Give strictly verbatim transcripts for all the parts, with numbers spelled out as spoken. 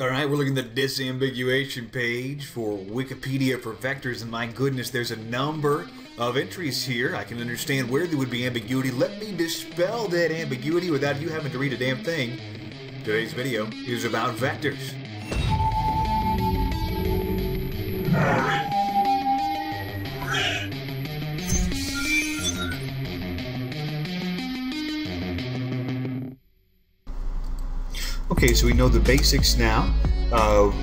Alright, we're looking at the disambiguation page for Wikipedia for vectors, and my goodness, there's a number of entries here. I can understand where there would be ambiguity. Let me dispel that ambiguity without you having to read a damn thing. Today's video is about vectors. Okay, so we know the basics now of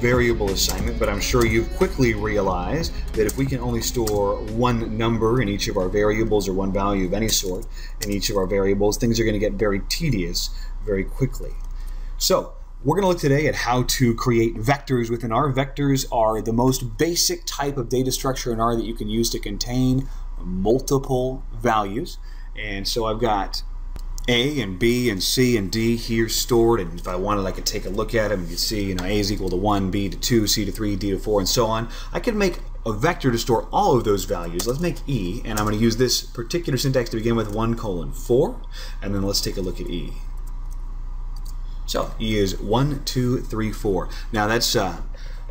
variable assignment, but I'm sure you've quickly realized that if we can only store one number in each of our variables, or one value of any sort in each of our variables, things are going to get very tedious very quickly. So we're going to look today at how to create vectors within R. Vectors are the most basic type of data structure in R that you can use to contain multiple values. And so I've got A and B and C and D here stored, and if I wanted, I could take a look at them. You can see, you know, A is equal to one, B to two, C to three, D to four, and so on. I could make a vector to store all of those values. Let's make E, and I'm going to use this particular syntax to begin with, one colon four, and then let's take a look at E. So E is one, two, three, four. Now that's uh,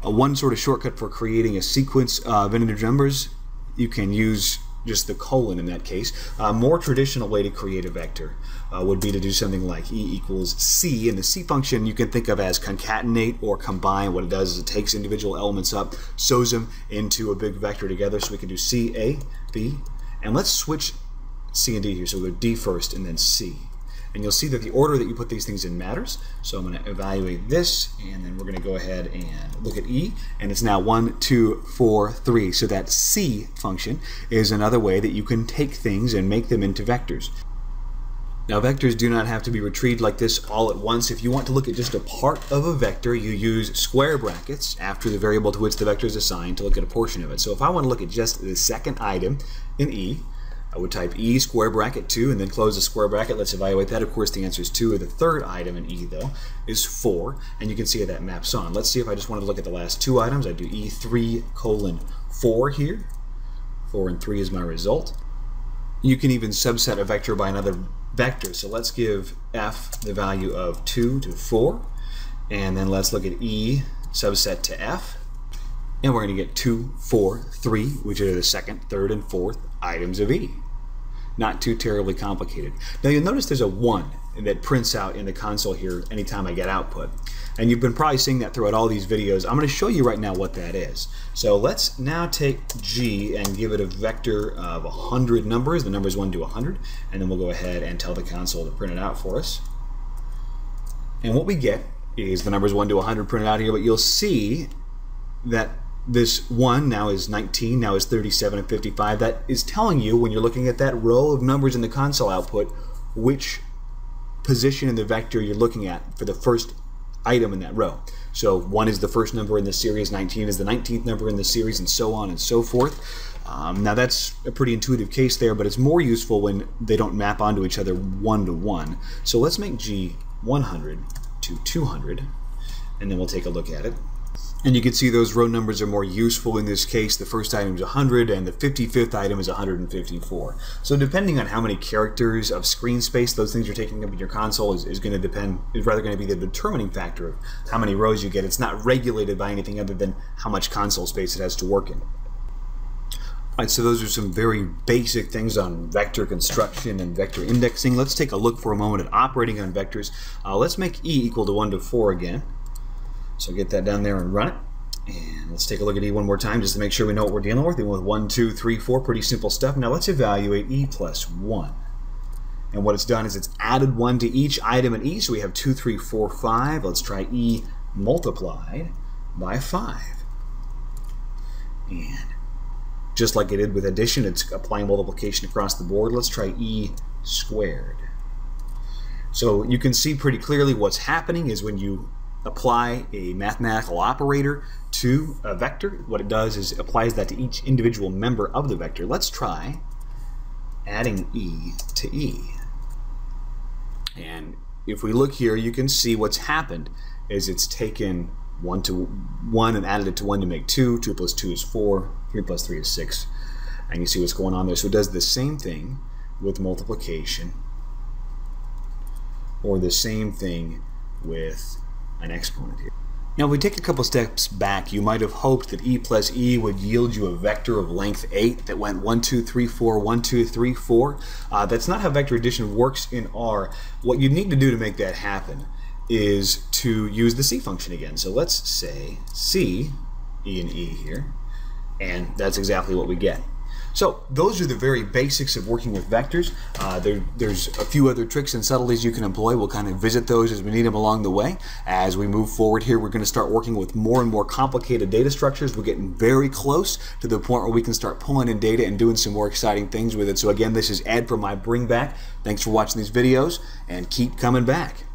a one sort of shortcut for creating a sequence of integer numbers. You can use just the colon in that case. A more traditional way to create a vector uh, would be to do something like E equals C, and the C function you can think of as concatenate or combine. What it does is it takes individual elements up, sews them into a big vector together, so we can do C, A, B, and let's switch C and D here, so we'll go D first and then C. And you'll see that the order that you put these things in matters, so I'm going to evaluate this, and then we're going to go ahead and look at E, and it's now one, two, four, three. So that C function is another way that you can take things and make them into vectors. Now vectors do not have to be retrieved like this all at once. If you want to look at just a part of a vector, you use square brackets after the variable to which the vector is assigned to look at a portion of it. So if I want to look at just the second item in E, I would type E square bracket two and then close the square bracket. Let's evaluate that. Of course, the answer is two, or the third item in E, though, is four. And you can see that maps on. Let's see if I just wanted to look at the last two items. I do E three colon four here. four and three is my result. You can even subset a vector by another vector. So let's give F the value of two to four. And then let's look at E subset to F. And we're going to get two, four, three, which are the second, third, and fourth items of E. Not too terribly complicated. Now you'll notice there's a one that prints out in the console here anytime I get output. And you've been probably seeing that throughout all these videos. I'm going to show you right now what that is. So let's now take G and give it a vector of one hundred numbers, the numbers one to one hundred, and then we'll go ahead and tell the console to print it out for us. And what we get is the numbers one to one hundred printed out here, but you'll see that this one now is nineteen, now is thirty-seven, and fifty-five. That is telling you, when you're looking at that row of numbers in the console output, which position in the vector you're looking at for the first item in that row. So one is the first number in the series, nineteen is the nineteenth number in the series, and so on and so forth. Um, now that's a pretty intuitive case there, but it's more useful when they don't map onto each other one to one. So let's make G one hundred to two hundred, and then we'll take a look at it. And you can see those row numbers are more useful in this case. The first item is one hundred, and the fifty-fifth item is one hundred fifty-four. So depending on how many characters of screen space those things are taking up in your console is, is going to depend, is rather going to be the determining factor of how many rows you get. It's not regulated by anything other than how much console space it has to work in. All right, so those are some very basic things on vector construction and vector indexing. Let's take a look for a moment at operating on vectors. Uh, let's make E equal to one to four again. So get that down there and run it. And let's take a look at E one more time just to make sure we know what we're dealing with. Dealing with one, two, three, four, pretty simple stuff. Now let's evaluate E plus one. And what it's done is it's added one to each item in E, so we have two, three, four, five. Let's try E multiplied by five. And just like it did with addition, it's applying multiplication across the board. Let's try E squared. So you can see pretty clearly what's happening is when you apply a mathematical operator to a vector, what it does is it applies that to each individual member of the vector. Let's try adding E to E. And if we look here, you can see what's happened is it's taken one to one and added it to one to make two. two plus two is four. three plus three is six. And you see what's going on there. So it does the same thing with multiplication, or the same thing with an exponent here. Now if we take a couple steps back, you might have hoped that E plus E would yield you a vector of length eight that went one, two, three, four, one, two, three, four. Uh, that's not how vector addition works in R. What you need to do to make that happen is to use the C function again. So let's say C, E and E here, and that's exactly what we get. So those are the very basics of working with vectors. Uh, there, there's a few other tricks and subtleties you can employ. We'll kind of visit those as we need them along the way. As we move forward here, we're going to start working with more and more complicated data structures. We're getting very close to the point where we can start pulling in data and doing some more exciting things with it. So again, this is Ed from my bring back. Thanks for watching these videos, and keep coming back.